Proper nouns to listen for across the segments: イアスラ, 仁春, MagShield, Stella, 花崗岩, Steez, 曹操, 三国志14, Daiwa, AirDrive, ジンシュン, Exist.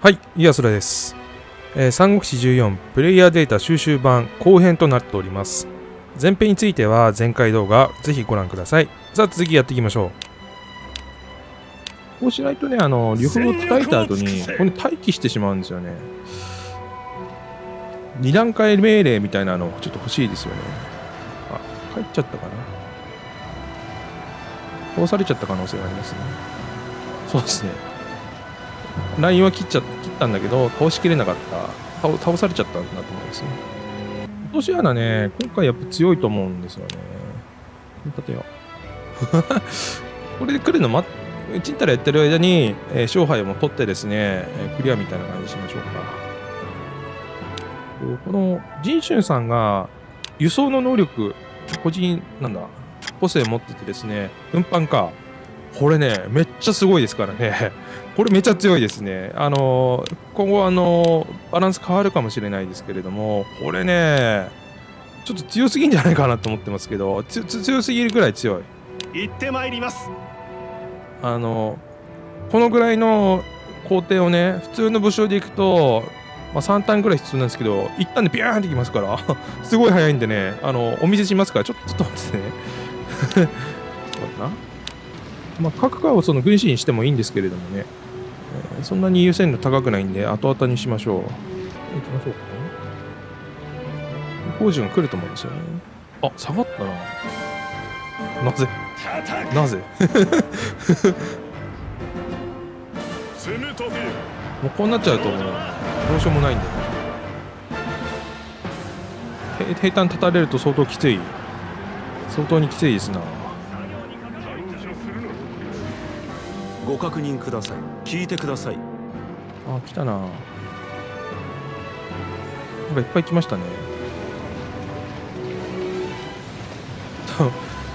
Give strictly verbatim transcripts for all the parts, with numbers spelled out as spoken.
はい、イアスラです、えー。三国志じゅうよんプレイヤーデータ収集版後編となっております。前編については前回動画、ぜひご覧ください。さあ、続きやっていきましょう。こうしないとね、あの、呂布を叩いた後に、ここに待機してしまうんですよね。に段階命令みたいなの、ちょっと欲しいですよね。あ、帰っちゃったかな。殺されちゃった可能性がありますね。そうですね。ラインは切っちゃ、切ったんだけど、倒しきれなかった。倒、倒されちゃったんだと思いますね。落とし穴ね、今回やっぱ強いと思うんですよね。立てよう。これで来るの、ま、ちんたらやってる間に、えー、勝敗も取ってですね、クリアみたいな感じにしましょうか。この、仁春さんが、輸送の能力、個人、なんだ、個性持っててですね、運搬か。これね、めっちゃすごいですからね。これめちゃ強いですね。あのー、今後、あのー、バランス変わるかもしれないですけれども、これね、ちょっと強すぎんじゃないかなと思ってますけど、つつ強すぎるぐらい強い。行ってまいります。あのー、このぐらいの工程をね、普通の武将でいくと、まあ、さんターンぐらい必要なんですけど、いちターンでビャーンってきますから、すごい早いんでね、あのー、お見せしますから、ちょっと、ちょっと待ってね。そうだな。まあ、各課をその軍師にしてもいいんですけれどもね、えー、そんなに優先度高くないんで、後々にしましょう。行きましょうかね。工事が来ると思うんですよね。あ、下がったな。なぜなぜもうこうなっちゃうと、もうどうしようもないんで、ね、平坦立たれると相当きつい。相当にきついですな。ご確認ください。聞いてください。あ、来たな。なんかいっぱい来ましたね。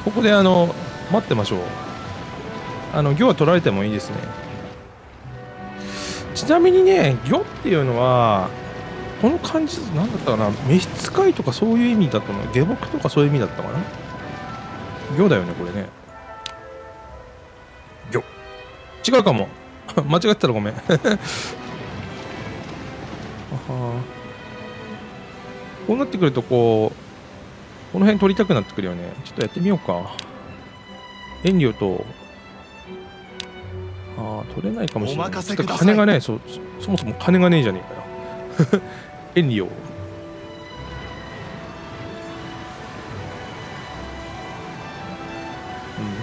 ここであの待ってましょう。あの魚は取られてもいいですね。ちなみにね、魚っていうのはこの漢字なんだったかな、召使いとかそういう意味だったの、下僕とかそういう意味だったかな。魚だよねこれね。魚。違うかも。間違ってたらごめん。はは。こうなってくるとこう、この辺取りたくなってくるよね。ちょっとやってみようか。遠慮と、ああ、取れないかもしれない。ちょっと金がね、そ、そもそも金がねえじゃねえかよ。遠慮。うん、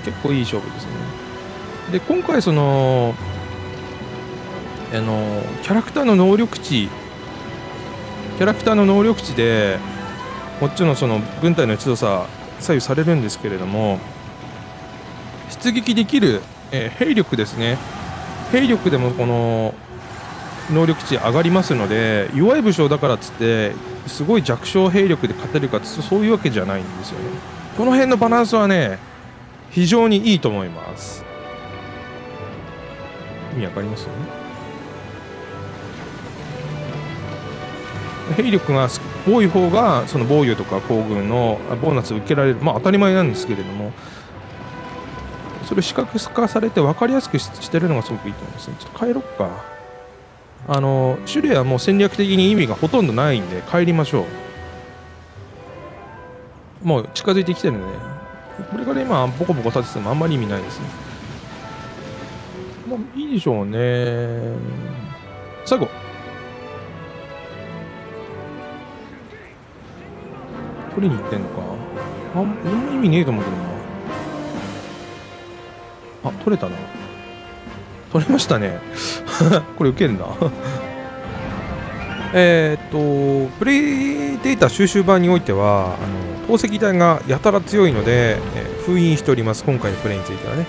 結構いい勝負ですね。で今回その、あのキャラクターの能力値キャラクターの能力値でもちろんその軍隊の強さ左右されるんですけれども、出撃できる、えー、兵力ですね。兵力でもこの能力値上がりますので、弱い武将だからっつってすごい弱小兵力で勝てるかっつってそういうわけじゃないんですよね。この辺のバランスはね非常にいいと思います。意味わかりますよね。兵力が多い方がその防御とか行軍のボーナスを受けられる、まあ当たり前なんですけれども、それを視覚化されて分かりやすくしてるのがすごくいいと思いますね。ちょっと帰ろっか。あの種類はもう戦略的に意味がほとんどないんで帰りましょう。もう近づいてきてるんで、ね、これから今ボコボコ立ててもあんまり意味ないですね。いいでしょうね。最後取りに行ってんのか。あんま意味ねえと思うけどな。あ、取れたな。取れましたね。これウケるな。えーっとプレイデータ収集版においてはあの投石弾がやたら強いので、えー、封印しております。今回のプレイについてはね、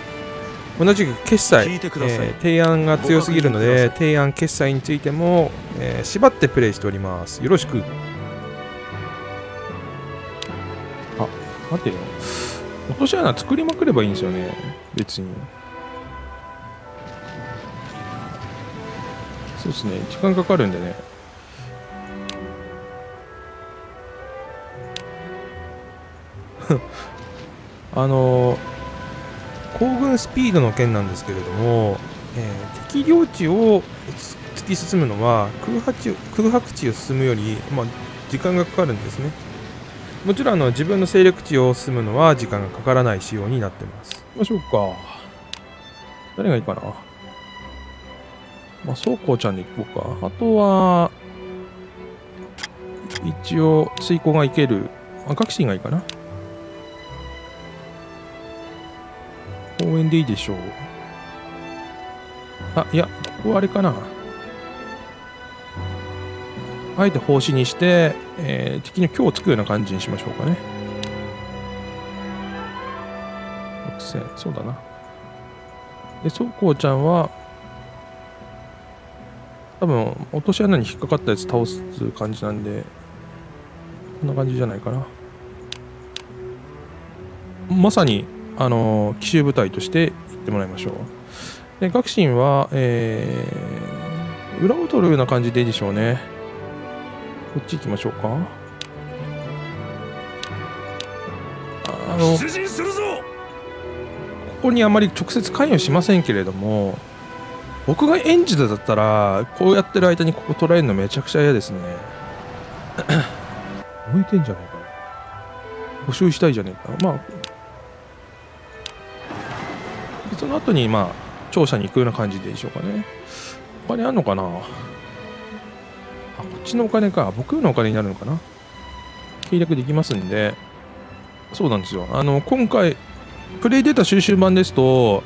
同じく決済、えー、提案が強すぎるので提案決済についても、えー、縛ってプレイしております。よろしく。あ、待てよ、落とし穴作りまくればいいんですよね別に。そうですね、時間かかるんでね。あのー行軍スピードの件なんですけれども、えー、敵領地を突き進むのは空白地、空白地を進むより、まあ、時間がかかるんですね。もちろんあの自分の勢力地を進むのは時間がかからない仕様になってます。行きましょうか。誰がいいかな。まあ、そうこうちゃんで行こうか。あとは一応水耕がいける赤騎士がいいかな。公園でいいでしょう。あ、いや、ここはあれかな。あえて奉仕にして、えー、敵に強をつくような感じにしましょうかね。ろくせん、そうだな。で、そうこうちゃんは、多分、落とし穴に引っかかったやつ倒す感じなんで、こんな感じじゃないかな。まさに、あのー、奇襲部隊として行ってもらいましょう。で、学信は、えー、裏を取るような感じでいいでしょうね。こっち行きましょうか。あの、ここにあまり直接関与しませんけれども、僕がエンジンだったら、こうやってる間にここ取られるのめちゃくちゃ嫌ですね。燃えてんじゃないかな。補修したいじゃねえか。まあ、その後に、まあ、庁舎に行くような感じでいいでしょうかね。お金あんのかなあ、こっちのお金か。僕のお金になるのかな。契約できますんで。そうなんですよ。あの、今回、プレイデータ収集版ですと、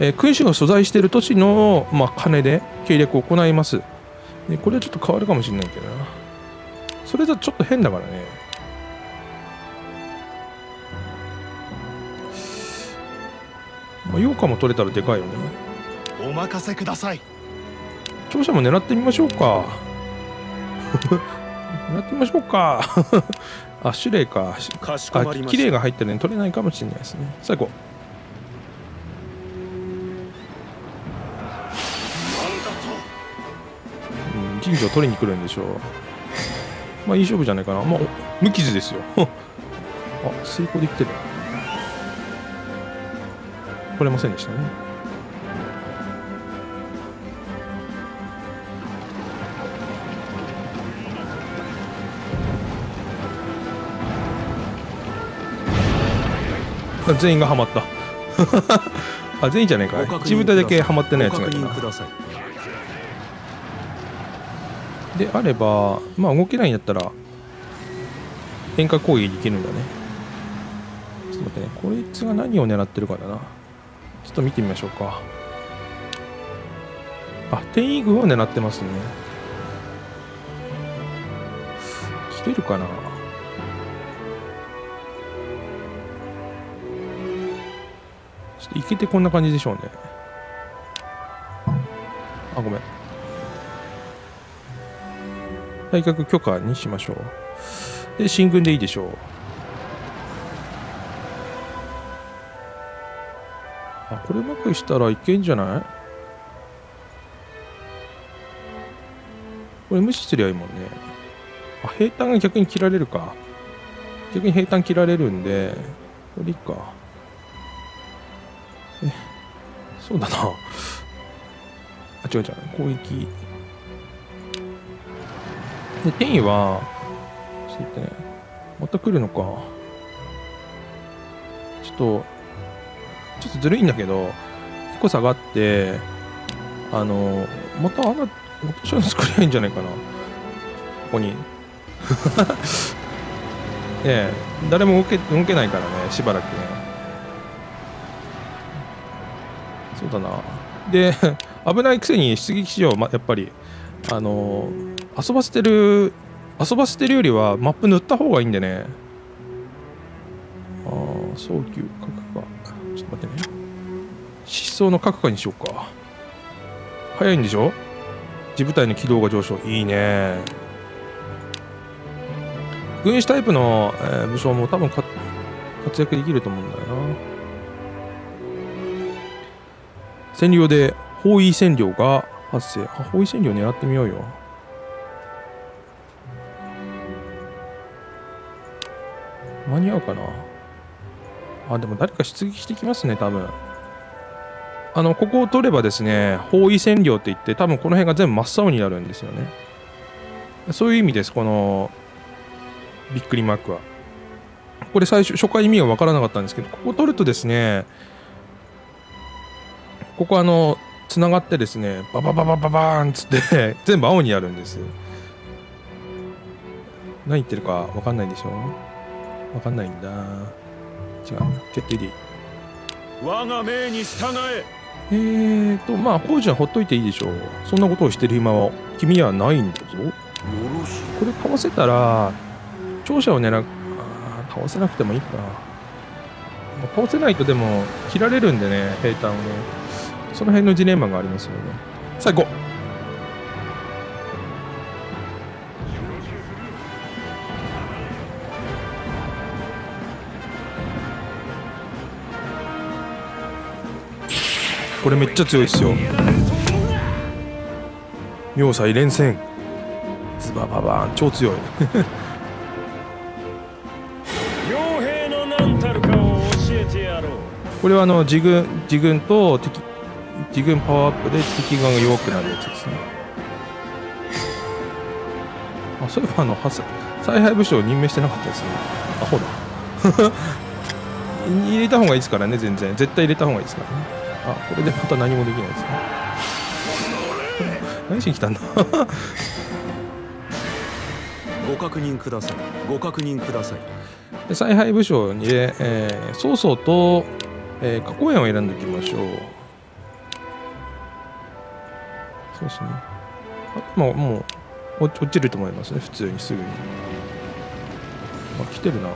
えー、君主が所在している都市の、まあ、金で契約を行います。で、これはちょっと変わるかもしれないけどな。それだとちょっと変だからね。まあ、羊羹も取れたらでかいよね。お任せください。庁舎も狙ってみましょうか。狙ってみましょうか。あ、シュレイか。かしこまりました。あ、キレイが入ってるね。取れないかもしれないですね。最高。うん、神社を取りに来るんでしょう。まあいい勝負じゃないかな。まあ無傷ですよ。あ、成功できてる。来れませんでしたね。全員がハマった。あ、全員じゃないか。一部隊だけハマってないやつがいるな。であれば、まあ動けないんだったら変化攻撃できるんだね。ちょっと待ってね、こいつが何を狙ってるかだな。ちょっと見てみましょうか。あ、天衣軍を狙ってますね。切れるかな。ちょっといけてこんな感じでしょうね。あ、ごめん。退却許可にしましょう。で、進軍でいいでしょう。あ、これうまくしたらいけんじゃない？これ無視すりゃいいもんね。あ、兵隊が逆に切られるか。逆に兵隊切られるんで、これいいか。え、そうだな。あ、違う違う。攻撃。で、天意は、ちょっと待ってね。また来るのか。ちょっと、ちょっとずるいんだけど、いっこ下がって、あの、また穴、落とし穴作りゃいいんじゃないかな。ここに。ねえ、誰も動け、動けないからね、しばらくね。そうだな。で、危ないくせに出撃しよう、ま、やっぱり。あの、遊ばせてる、遊ばせてるよりはマップ塗った方がいいんでね。ああ、早急、角化。ちょっと待ってね。失踪の角化にしようか。早いんでしょ？自部隊の軌道が上昇。いいね。軍師タイプの、えー、武将も多分活躍できると思うんだよな。占領で包囲占領が発生。あ、包囲占領狙ってみようよ。間に合うかな。あ、でも誰か出撃してきますね、多分。あのここを取ればですね、包囲占領っていって多分この辺が全部真っ青になるんですよね。そういう意味です、このびっくりマークは。これ最初初回意味が分からなかったんですけど、ここ取るとですね、ここあのつながってですね、ババババババーンっつって全部青になるんです。何言ってるか分かんないでしょ。分かんないんだ。違う、決定でいい。我が命に従え。えーとまあ工事はほっといていいでしょう。そんなことをしてる暇は君にはないんだぞ。これかわせたら庁舎を狙う。ああ、倒せなくてもいいか。倒せないとでも切られるんでね、兵隊をね。その辺のジレンマがありますよね。さあ行こう。これめっちゃ強いっすよ。要塞連戦ズバババーン、超強い。これはあの自軍自軍と敵自軍パワーアップで敵側が弱くなるやつですね。あ、そういえばあの采配武将を任命してなかったですね。アホだ。入れた方がいいですからね、全然絶対入れた方がいいですからね。あ、これでまた何もできないですね。何しに来たんだ。ご確認ください。ご確認ください。で、采配武将に、えー、曹操と、えー、花崗岩を選んでいきましょう。そうですね。あ、もう、もう落ちると思いますね。普通にすぐに。あ、来てるな。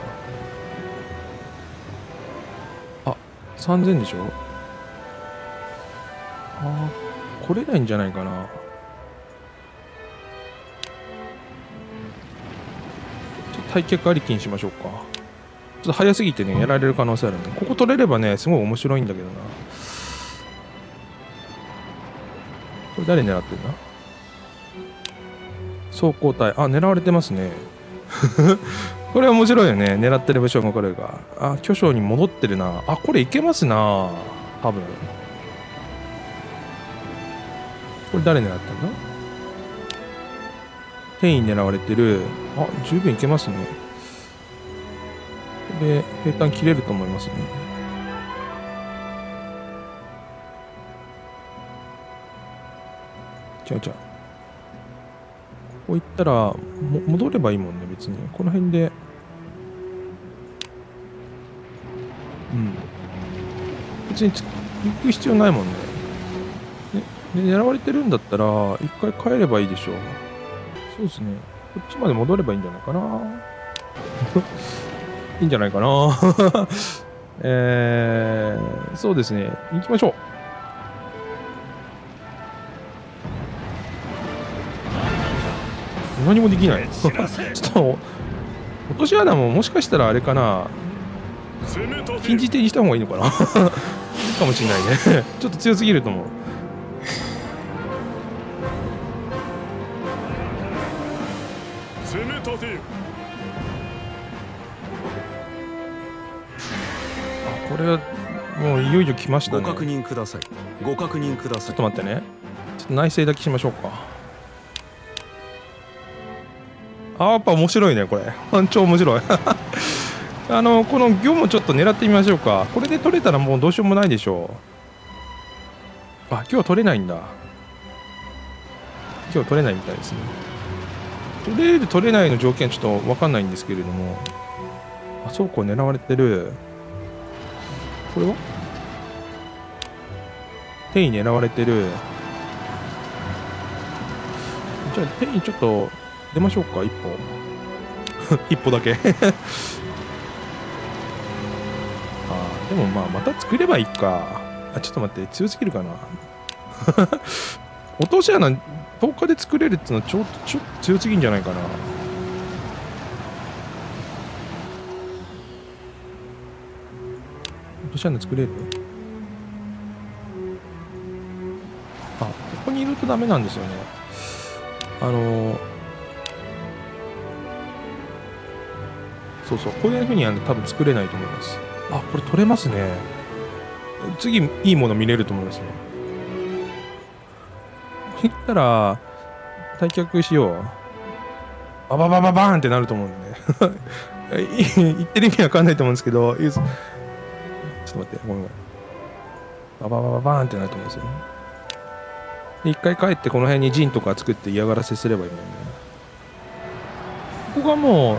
あ、さんぜんでしょ。ああ、来れないんじゃないかな。ちょっと退却ありきにしましょうか。ちょっと早すぎてね、やられる可能性あるんで、ここ取れればね、すごい面白いんだけどな。これ誰狙ってるな。装甲隊、あ、狙われてますね。これ面白いよね、狙ってる武将がこれが。あ、巨匠に戻ってるな。あ、これいけますな、多分。これ誰狙ったんだ？天意狙われてる。あ、十分いけますね。で、兵隊切れると思いますね。違う違う。ここ行ったら、も戻ればいいもんね、別に。この辺で。うん。別に行く必要ないもんね。で、狙われてるんだったら、一回帰ればいいでしょう。そうですね。こっちまで戻ればいいんじゃないかな。いいんじゃないかな。えー、そうですね。行きましょう。何もできない。ちょっと、落とし穴ももしかしたらあれかな。禁じ手にした方がいいのかな。かもしれないね。ちょっと強すぎると思う。あ、これはもういよいよ来ましたね。ご確認ください。ご確認ください。ちょっと待ってね。ちょっと内政だけしましょうか。あ、やっぱ面白いねこれ。本当面白い。あのこの魚もちょっと狙ってみましょうか。これで取れたらもうどうしようもないでしょう。あ、今日は取れないんだ。今日は取れないみたいですね。取れる取れないの条件ちょっと分かんないんですけれども、あ、倉庫狙われてる。これは天意狙われてる。じゃあ天意ちょっと出ましょうか、一歩。一歩だけ。あ、でもまあまた作ればいいか。あ、ちょっと待って、強すぎるかな。落とし穴とおかで作れるっていうのはちょっとちょっと強すぎんじゃないかな。落とし穴作れる？あ、ここにいるとダメなんですよね。あのー、そうそう、こういうふうにやると多分作れないと思います。あ、これ取れますね。次いいもの見れると思いますよ。行ったら退却しよう。バババババーンってなると思うんで言ってる意味わかんないと思うんですけど、ちょっと待ってごめんごめん、バババババーンってなると思うんですよね。で一回帰ってこの辺に陣とか作って嫌がらせすればいいもんね。ここがもう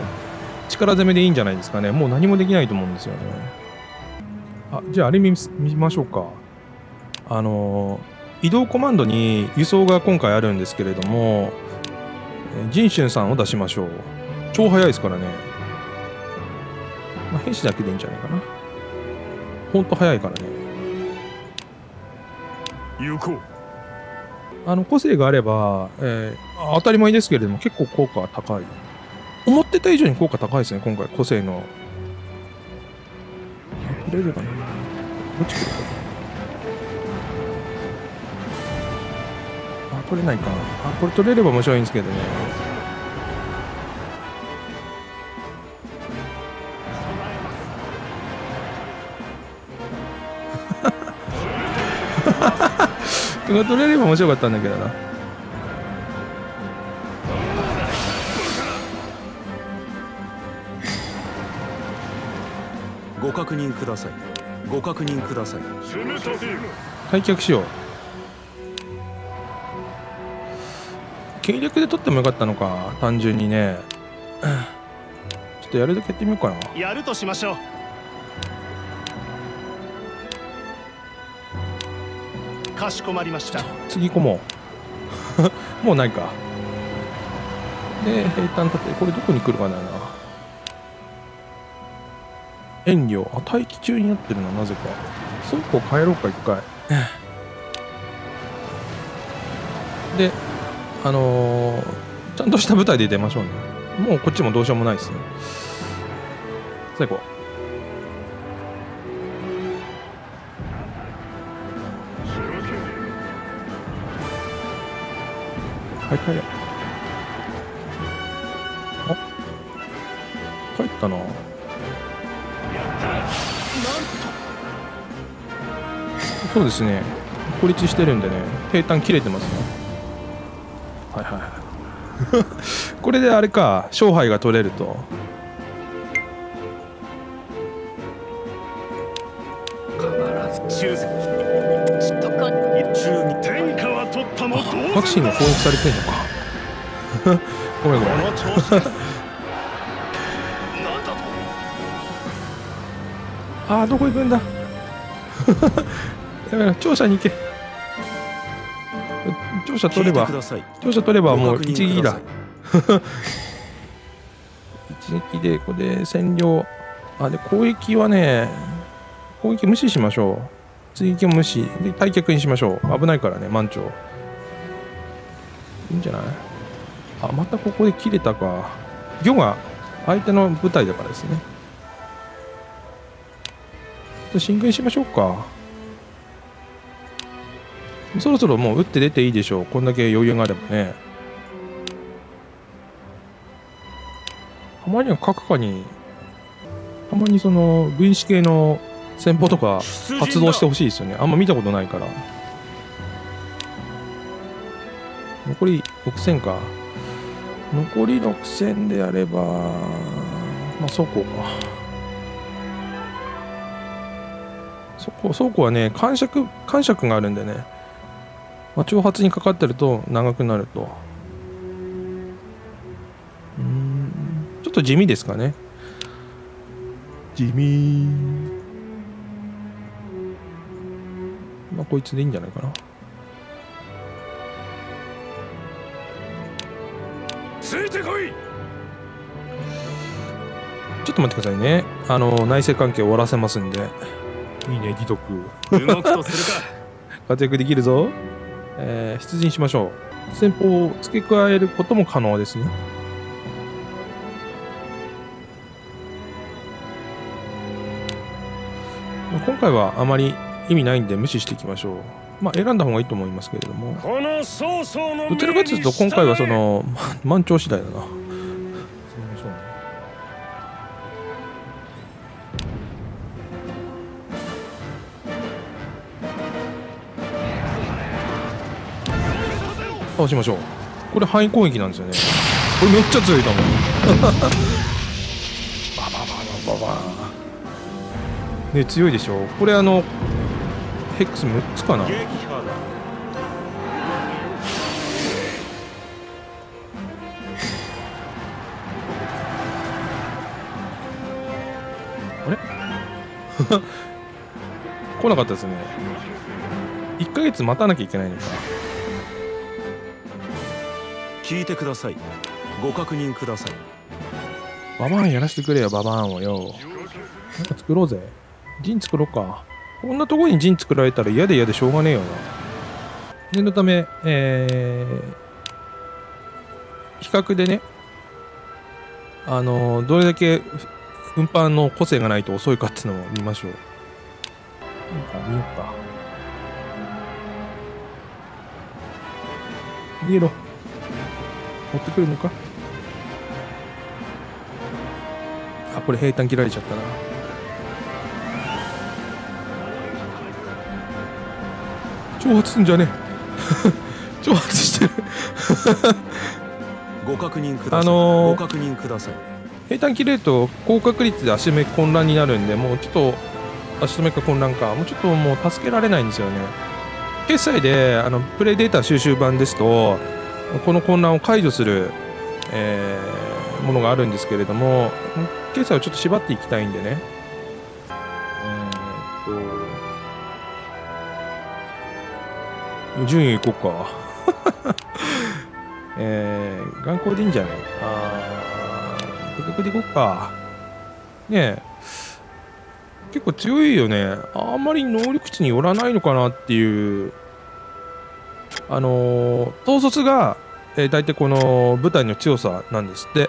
力攻めでいいんじゃないですかね。もう何もできないと思うんですよね。あ、じゃああれ 見, 見ましょうか。あのー、移動コマンドに輸送が今回あるんですけれども、ジンシュンさんを出しましょう。超速いですからね。まあ、兵士だけでいいんじゃないかな。ほんと速いからね。行こう。あの個性があれば、えー、当たり前ですけれども結構効果高い。思ってた以上に効果高いですね、今回個性の。取れるかな。どっち来るかな。あ、取れないか。あ、これ取れれば面白いんですけどね。これ取れれば面白かったんだけどな。ご確認ください。ご確認ください。退却しよう。計略で取ってもよかったのか、単純にね。ちょっとやるだけやってみようかな。やるとしましょう。かしこまりました。次こもう。もうないか。で、平坦立て、これどこに来るかな。遠慮、あ、待機中になってるな、なぜか。倉庫変えろうか、一回。で、あのー、ちゃんとした舞台で出ましょうね。もうこっちもどうしようもないですね。最後。はい、帰れ。あ、帰ったな。そうですね、孤立してるんでね、平坦切れてますね。はいはいはいこれであれか、勝敗が取れると。必ずパクシーが攻撃されてんのかごめんごめんあー、どこ行くんだだから庁舎に行け。庁舎取れば、庁舎取ればもう一撃だ一撃で、ここで占領。あ、で攻撃はね、攻撃無視しましょう。追撃も無視で退却にしましょう。危ないからね、満潮いいんじゃない。あ、またここで切れたか。魚が相手の部隊だからですね。進軍しましょうか。そろそろもう打って出ていいでしょう。こんだけ余裕があればね。たまには各家に、たまにその分子系の戦法とか発動してほしいですよね。あんま見たことないから。残りろくせんか。残りろくせんであれば、まあ倉庫か。倉庫はね、感触感触があるんでね、まあ、挑発にかかってると長くなると、うん、ちょっと地味ですかね。地味、まあこいつでいいんじゃないかな。ついてこい。ちょっと待ってくださいね。あの内政関係終わらせますんで。いいね、義徳動くとするか活躍できるぞ。えー、出陣しましょう。戦法を付け加えることも可能ですね。今回はあまり意味ないんで無視していきましょう。まあ選んだ方がいいと思いますけれども、どちらかというと今回はその満潮次第だな。倒しましょう。これ範囲攻撃なんですよね。これめっちゃ強いと思う。ババババババーね、強いでしょ。これあのヘックスむっつかな。あれ来なかったですね。いっかげつ待たなきゃいけないのか。聞いてください。ご確認ください。ババーンやらせてくれよ、ババーンをよ。なんか作ろうぜ。陣作ろうか。こんなところに陣作られたら嫌で嫌でしょうがねえよな。念のため、えー、比較でね、あのー、どれだけ運搬の個性がないと遅いかっていうのを見ましょう。なんか見よっか。逃げろ。持ってくるのか。あ、これ平坦切られちゃったな。挑発すんじゃねえ。挑発してる。ご確認ください。あのー、ご確認ください。平坦切れると高確率で足止め混乱になるんで、もうちょっと足止めか混乱か、もうちょっともう助けられないんですよね。決済であのプレイデータ収集版ですとこの混乱を解除する、えー、ものがあるんですけれども、決済をちょっと縛っていきたいんでね、えー、っと順位いこうか、えー、眼光でいいんじゃない。ああ、結局でいこうかねえ。結構強いよね。あんまり能力値によらないのかなっていう。あのー、統率が、えー、大体この部隊の強さなんですって。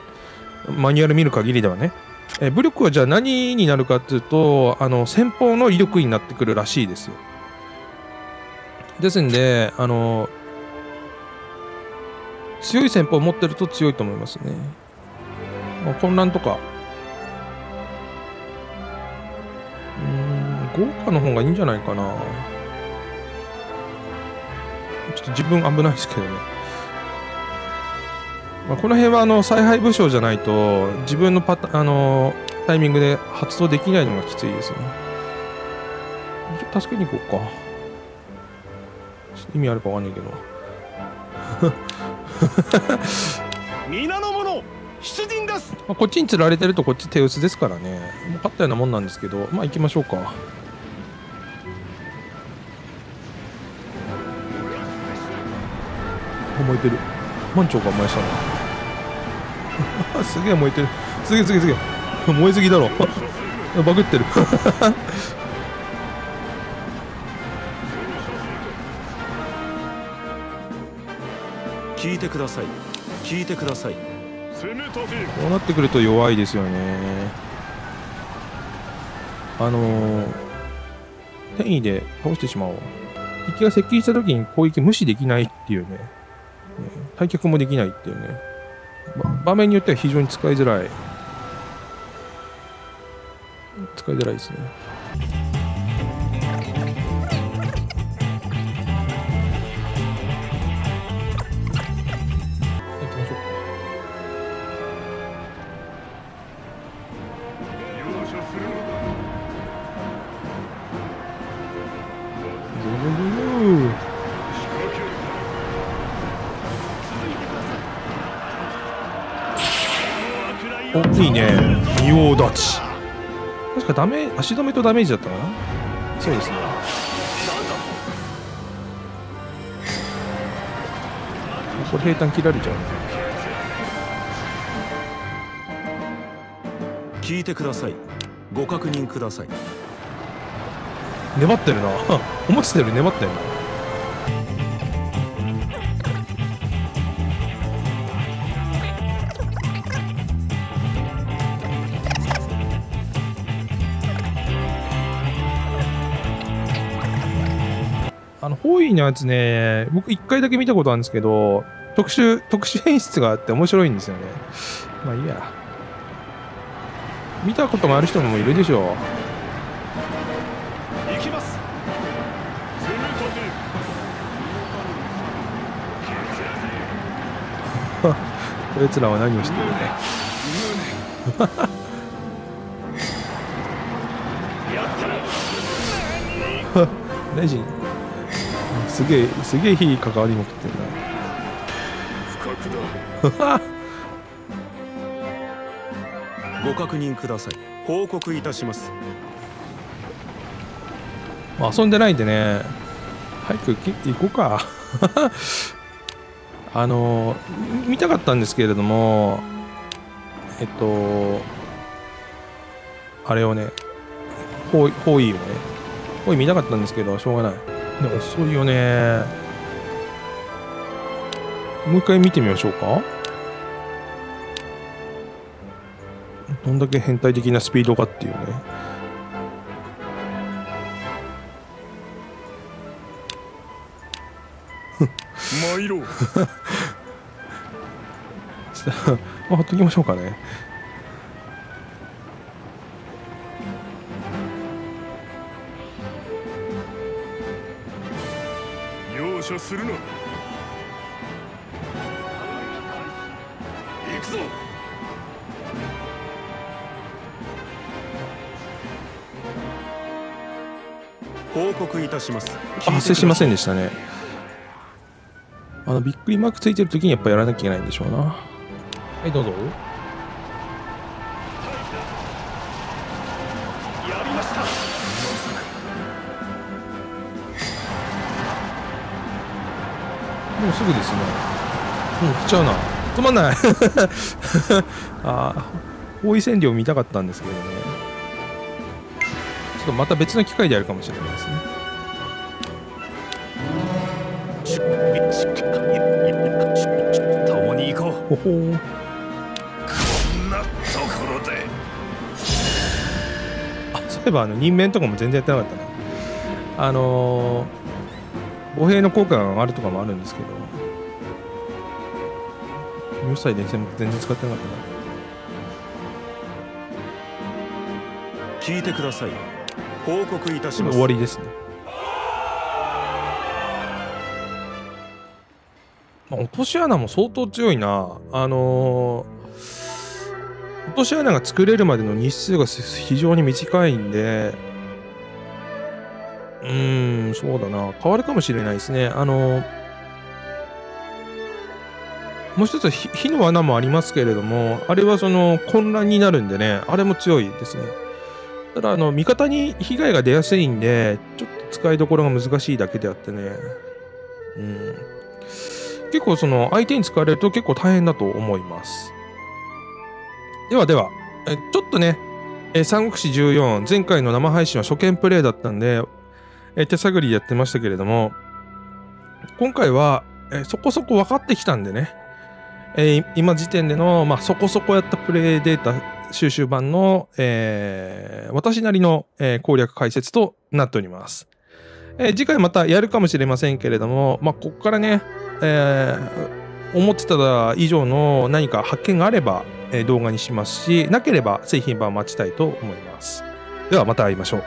マニュアル見る限りではね、えー、武力はじゃあ何になるかっていうと、あの先方の威力になってくるらしいですよ。ですんで、あのー、強い先方を持ってると強いと思いますね。まあ、混乱とかうん豪華の方がいいんじゃないかな。ちょっと自分危ないですけどね。まあ、この辺はあの采配武将じゃないと自分のパタあのー、タイミングで発動できないのがきついですよね。ちょっと助けに行こうか。ちょっと意味あるかわかんないけど皆の者出陣です。まあこっちに釣られてるとこっち手薄ですからね。もう勝ったようなもんなんですけど、まあ行きましょうか。燃えてる。マンチョウが燃やしたなすげえ燃えてる。すげえすげえすげえ燃えすぎだろバグってる聞いてください。聞いてください。こうなってくると弱いですよね。あのー、転移で倒してしまおう。敵が接近した時に攻撃無視できないっていうね、退却もできないっていうね、場面によっては非常に使いづらい使いづらいですね。行きましょうか。いいね、仁王立ち。確かダメ足止めとダメージだったかな。そうですね。これ平坦切られちゃう。聞いてください。ご確認ください。粘ってるな思ってたより粘ってるな。多いのやつね、僕いっかいだけ見たことあるんですけど、特殊、特殊演出があって面白いんですよね。まあいいや。見たことがある人もいるでしょう。行きます。こいつらは何をしてるね。大臣すげえすげえ火関わりまくってるな。ご確認ください。報告いたします。まあ遊んでないんでね、早く行こうか。あの見たかったんですけれども、えっとあれをね、方位をね、方位見たかったんですけど、しょうがない。でも遅いよね。もう一回見てみましょうか。どんだけ変態的なスピードかっていうね。参ろう。まあ、ほっときましょうかね。容赦するな。行くぞ。報告いたします。発生しませんでしたね。あのびっくりマークついてる時にやっぱやらなきゃいけないんでしょうな。はいどうぞ。やりました。もうすぐですね。もう来ちゃうな。止まんない。ああ、包囲占領見たかったんですけどね。ちょっとまた別の機会でやるかもしれないですね。共に行こう。ほほう。こんなところで。あ、そういえばあの任命とかも全然やってなかったね。あのー、母兵の効果が上がるとかもあるんですけど、無彩電線も全然使ってなかったな。聞いてください。報告いたします。終わりですね。落とし穴も相当強いな。あのー、落とし穴が作れるまでの日数が非常に短いんで、うーん、そうだな、変わるかもしれないですね。あのー、もう一つ火の穴もありますけれども、あれはその混乱になるんでね、あれも強いですね。ただあの味方に被害が出やすいんで、ちょっと使いどころが難しいだけであってね、うん、結構その相手に使われると結構大変だと思います。ではでは、えちょっとね、え三国志じゅうよん、前回の生配信は初見プレイだったんで、え手探りでやってましたけれども、今回はえそこそこ分かってきたんでね、え今時点での、まあ、そこそこやったプレイデータ収集版の、えー、私なりの、えー、攻略解説となっております。えー、次回またやるかもしれませんけれども、まあ、ここからね、えー、思ってた以上の何か発見があれば、えー、動画にしますし、なければ製品版を待ちたいと思います。ではまた会いましょう。